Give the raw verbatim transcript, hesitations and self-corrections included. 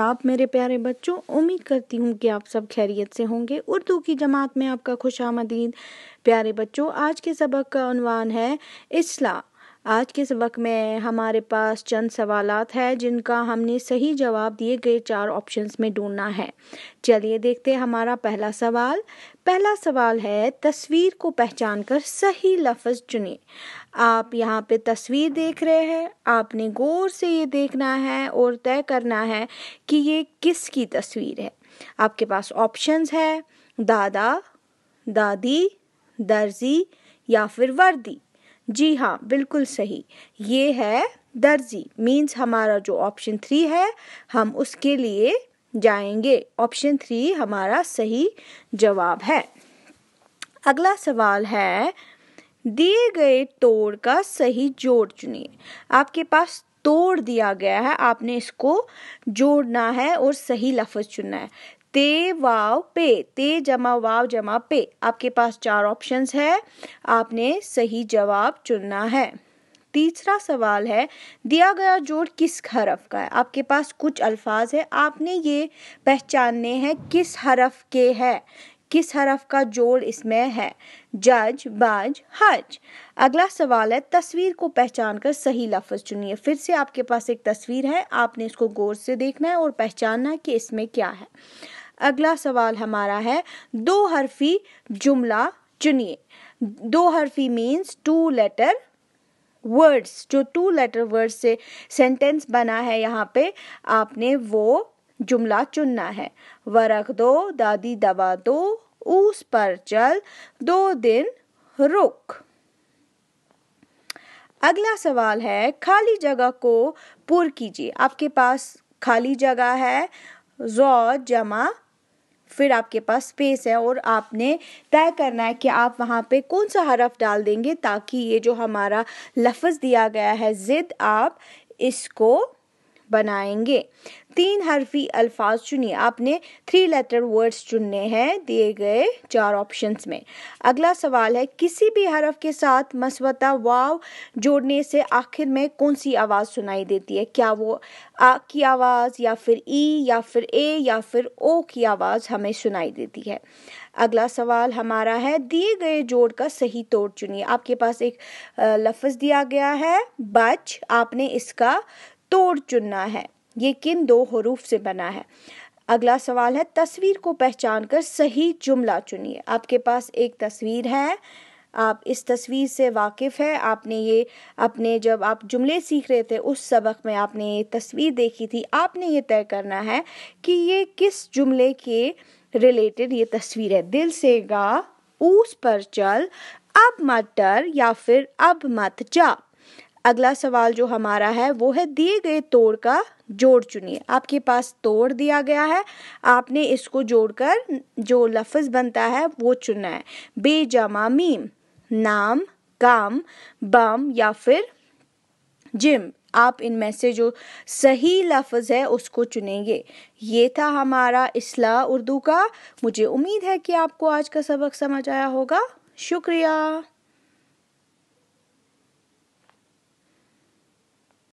आदाब मेरे प्यारे बच्चों, उम्मीद करती हूँ कि आप सब खैरियत से होंगे। उर्दू की जमात में आपका खुशामदीद। प्यारे बच्चों, आज के सबक का उन्वान है इस्लाह। आज के सबक में हमारे पास चंद सवालात है जिनका हमने सही जवाब दिए गए चार ऑप्शंस में ढूंढना है। चलिए देखते हैं हमारा पहला सवाल। पहला सवाल है तस्वीर को पहचान कर सही लफ्ज़ चुनिए। आप यहाँ पे तस्वीर देख रहे हैं, आपने गौर से ये देखना है और तय करना है कि ये किसकी तस्वीर है। आपके पास ऑप्शंस है दादा, दादी, दर्जी या फिर वर्दी। जी हाँ, बिल्कुल सही, ये है दर्जी। मीन्स हमारा जो ऑप्शन थ्री है हम उसके लिए जाएंगे। ऑप्शन थ्री हमारा सही जवाब है। अगला सवाल है दिए गए तोड़ का सही जोड़ चुनिए। आपके पास तोड़ दिया गया है, आपने इसको जोड़ना है और सही लफ्ज़ चुनना है। ते वाव पे, ते जमा वाव जमा पे। आपके पास चार ऑप्शंस है, आपने सही जवाब चुनना है। तीसरा सवाल है दिया गया जोड़ किस हरफ का है। आपके पास कुछ अल्फाज है, आपने ये पहचानने हैं किस हरफ के है, किस हरफ का जोड़ इसमें है। जज, बाज, हज। अगला सवाल है तस्वीर को पहचान कर सही लफ्ज़ चुनिए। फिर से आपके पास एक तस्वीर है, आपने इसको गौर से देखना है और पहचानना है कि इसमें क्या है। अगला सवाल हमारा है दो हरफी जुमला चुनिए। दो हरफी मीन्स टू लेटर वर्ड्स, जो टू लेटर वर्ड से सेंटेंस बना है यहाँ पे आपने वो जुमला चुनना है। वरक दो, दादी दवा दो, उस पर चल, दो दिन रुक। अगला सवाल है खाली जगह को पूर कीजिए। आपके पास खाली जगह है जो जमा, फिर आपके पास स्पेस है और आपने तय करना है कि आप वहाँ पे कौन सा हरफ डाल देंगे ताकि ये जो हमारा लफ्ज़ दिया गया है ज़िद, आप इसको बनाएंगे। तीन हरफी अल्फाज चुनिए। आपने थ्री लेटर वर्ड्स चुनने हैं दिए गए चार ऑप्शंस में। अगला सवाल है किसी भी हरफ के साथ मस्वता वाव जोड़ने से आखिर में कौन सी आवाज़ सुनाई देती है। क्या वो आ की आवाज़ या फिर ई या फिर ए या फिर ओ की आवाज़ हमें सुनाई देती है। अगला सवाल हमारा है दिए गए जोड़ का सही तोड़ चुनिए। आपके पास एक लफ्ज़ दिया गया है बच, आपने इसका तोड़ चुनना है, ये किन दो हरूफ से बना है। अगला सवाल है तस्वीर को पहचान कर सही जुमला चुनिए। आपके पास एक तस्वीर है, आप इस तस्वीर से वाकिफ़ है, आपने ये अपने जब आप जुमले सीख रहे थे उस सबक में आपने ये तस्वीर देखी थी। आपने ये तय करना है कि ये किस जुमले के रिलेटेड ये तस्वीर है। दिल से गा, ऊस पर चल, अब मत डर या फिर अब मत जा। अगला सवाल जो हमारा है वो है दिए गए तोड़ का जोड़ चुनिए। आपके पास तोड़ दिया गया है, आपने इसको जोड़कर जो लफ्ज़ बनता है वो चुनना है। बे जमा मीम, नाम, काम, बम या फिर जिम। आप इनमें से जो सही लफ्ज़ है उसको चुनेंगे। ये था हमारा इस्लाह उर्दू का। मुझे उम्मीद है कि आपको आज का सबक समझ आया होगा। शुक्रिया।